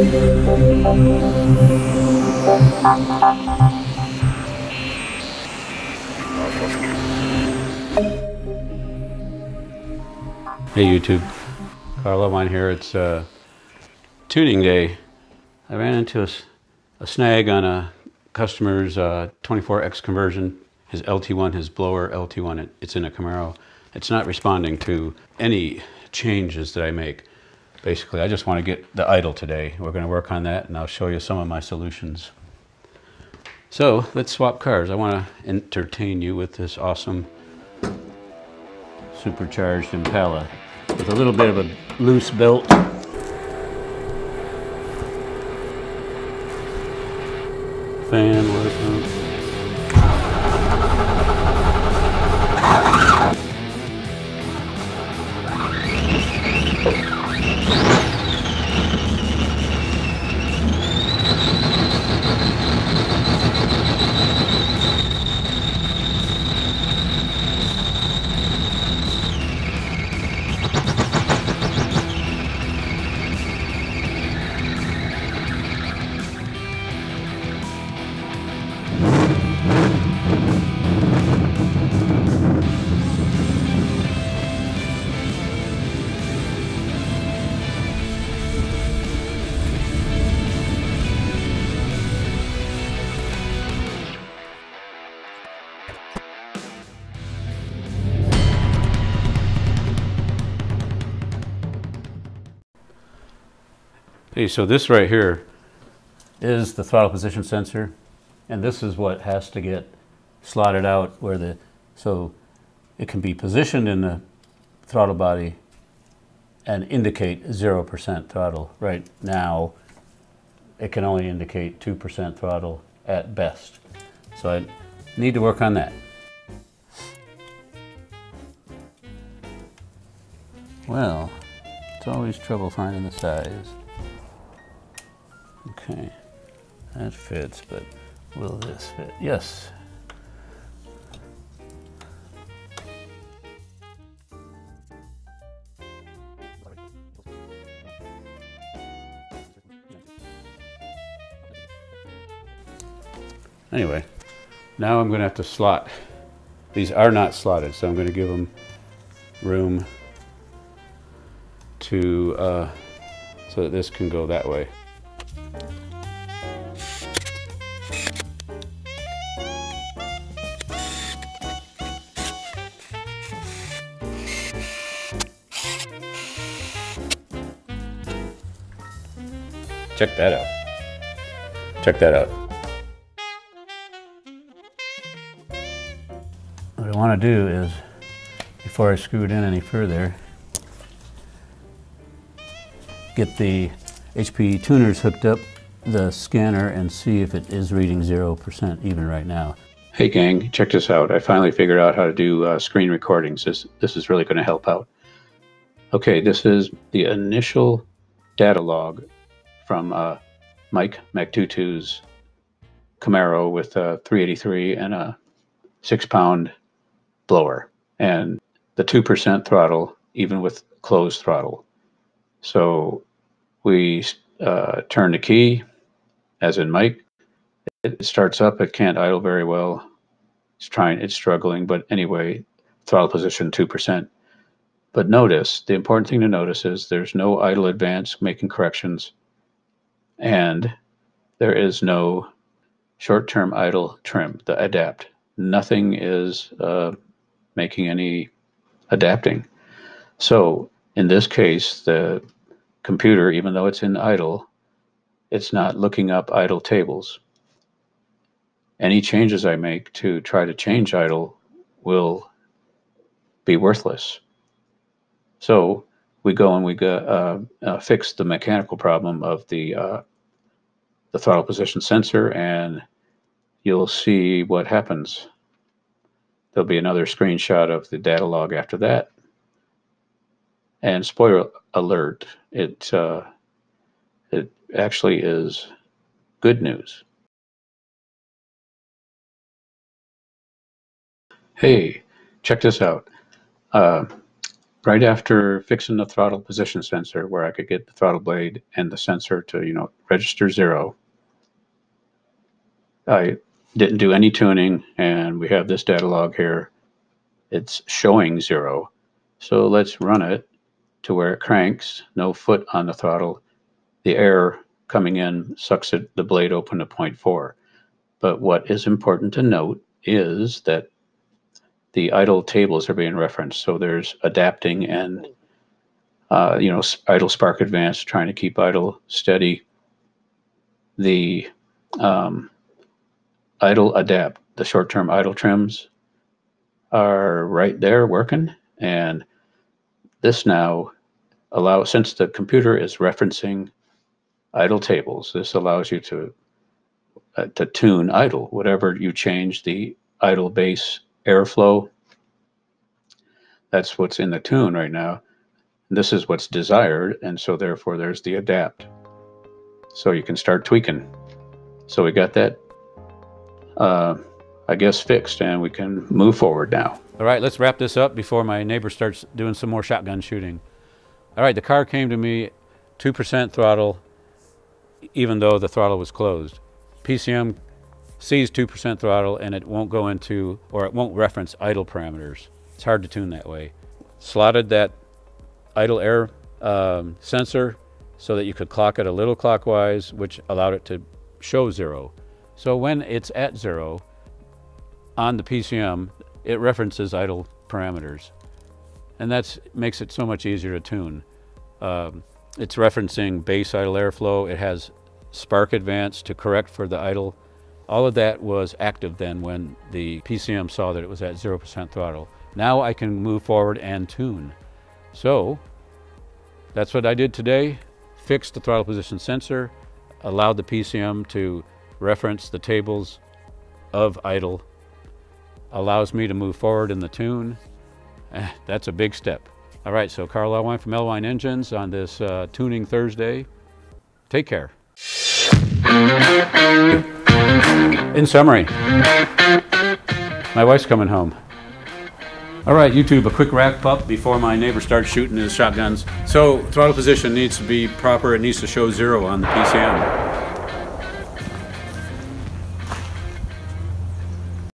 Hey YouTube, Carl Levine here. It's tuning day. I ran into a snag on a customer's 24X conversion. His LT1, his blower LT1, it's in a Camaro. It's not responding to any changes that I make. Basically, I just want to get the idle today. We're going to work on that, and I'll show you some of my solutions. So let's swap cars. I want to entertain you with this awesome supercharged Impala with a little bit of a loose belt. Fan, water pump. Hey, so this right here is the throttle position sensor, and this is what has to get slotted out where so it can be positioned in the throttle body and indicate 0% throttle. Right now, it can only indicate 2% throttle at best. So I need to work on that. Well, it's always trouble finding the size. Okay, that fits, but will this fit? Yes. Anyway, now I'm going to have to slot. These are not slotted, so I'm going to give them room to, so that this can go that way. Check that out. Check that out. What I want to do is, before I screw it in any further, get the HP Tuners hooked up, the scanner, and see if it is reading 0% even right now. Hey gang, check this out. I finally figured out how to do screen recordings. This is really going to help out. Okay, this is the initial data log from Mike MacTutu's Camaro with a 383 and a 6-pound blower, and the 2% throttle, even with closed throttle. So we turn the key, as in Mike. It starts up, it can't idle very well. It's struggling, but anyway, throttle position 2%. But notice, the important thing to notice is there's no idle advance making corrections, and there is no short-term idle trim, the adapt. Nothing is making any adapting. So in this case, the computer, even though it's in idle, it's not looking up idle tables. Any changes I make to try to change idle will be worthless. So we go and we fix the mechanical problem of the throttle position sensor, and you'll see what happens. There'll be another screenshot of the data log after that. And spoiler alert, it actually is good news. Hey, check this out. right after fixing the throttle position sensor, where I could get the throttle blade and the sensor to, you know, register zero, I didn't do any tuning, and we have this data log here. It's showing zero. So let's run it to where it cranks, no foot on the throttle. The air coming in sucks it, the blade open to 0.4. But what is important to note is that the idle tables are being referenced. So there's adapting and, you know, idle spark advance, trying to keep idle steady. The idle adapt, the short-term idle trims are right there working. And this now allows, since the computer is referencing idle tables, this allows you to tune idle, whatever you change the idle base airflow. That's what's in the tune right now. This is what's desired, and so therefore there's the adapt. So you can start tweaking. So we got that, I guess, fixed, and we can move forward now. All right, let's wrap this up before my neighbor starts doing some more shotgun shooting. All right, the car came to me 2% throttle, even though the throttle was closed. PCM sees 2% throttle, and it won't go into, or it won't reference idle parameters. It's hard to tune that way. Slotted that idle air sensor so that you could clock it a little clockwise, which allowed it to show zero. So when it's at zero on the PCM, it references idle parameters. And that makes it so much easier to tune. It's referencing base idle airflow. It has spark advance to correct for the idle. All of that was active then when the PCM saw that it was at 0% throttle. Now I can move forward and tune. So that's what I did today. Fixed the throttle position sensor, allowed the PCM to reference the tables of idle, allows me to move forward in the tune. That's a big step. All right, so Carl Levine from Ellwein Engines on this Tuning Thursday. Take care. In summary, my wife's coming home. All right, YouTube, a quick wrap up before my neighbor starts shooting his shotguns. So throttle position needs to be proper. It needs to show zero on the PCM.